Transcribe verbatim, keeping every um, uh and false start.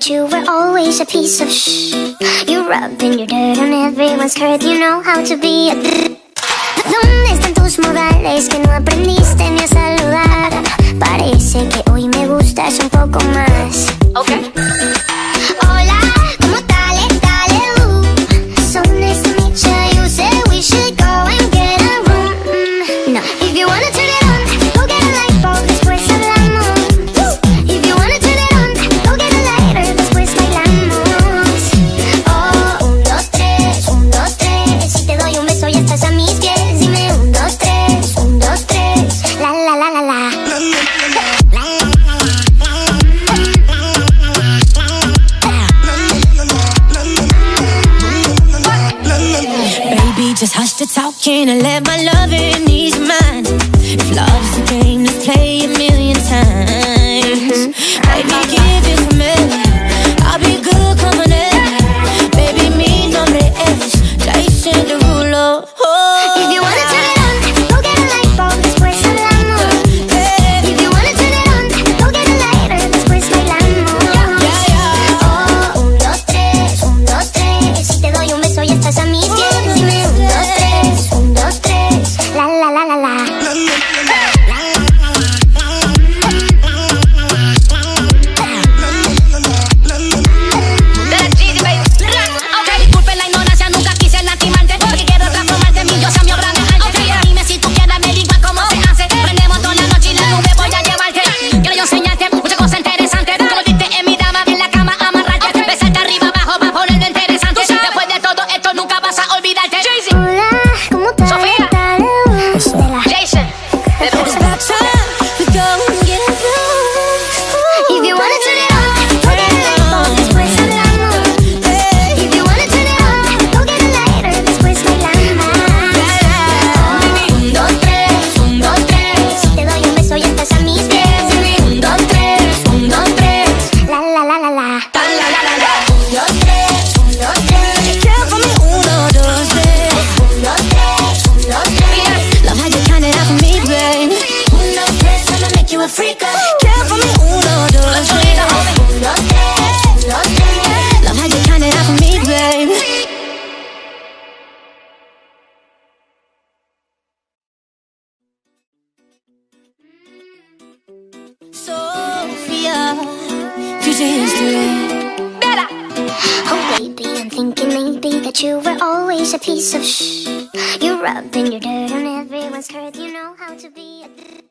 that you were always a piece of shh. You're rubbing your dirt on everyone's curve. You know how to be a d. ¿Dónde están tus modales que no aprendiste ni a saludar? Parece que hoy me gustas un poco más. Okay. Hola, ¿cómo tal? Dale, uh. So nice to meet you. You said we should go and get a room. Mm-hmm. No, if you wanna turn it on, go get a light bulb, después hablamos. Woo. If you wanna turn it on, go get a lighter, después bailamos. Oh, un, dos, tres, un, dos, tres. Si te doy un beso ya estás a mis pies. Just hush the talking and let my loving ease your mind. If love's a game, let's play a million times. Mm-hmm. Baby, give it to me. I'll be good coming in. Baby, mi nombre es Jason Derulo. Oh. If you wanna turn it on, go get a light bulb, después hablamos. If you wanna turn it on, go get a lighter, después bailamos. Yeah, yeah, yeah. Oh, un, dos, tres, un, dos, tres. Si te doy un beso ya estás a mis pies. Sofia, future history. Better. Oh baby, I'm thinking maybe that you were always a piece of shh. You're rubbing your dirt on everyone's curve. You know how to be a d.